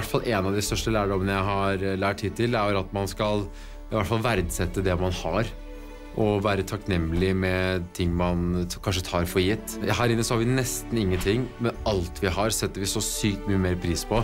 hvert fall en av de største lærdommene jeg har lært hittil, er at man skal i hvert fall verdsette det man har, og være takknemlig med ting man kanskje tar for gitt. Her inne så har vi nesten ingenting, men alt vi har setter vi så sykt mye mer pris på.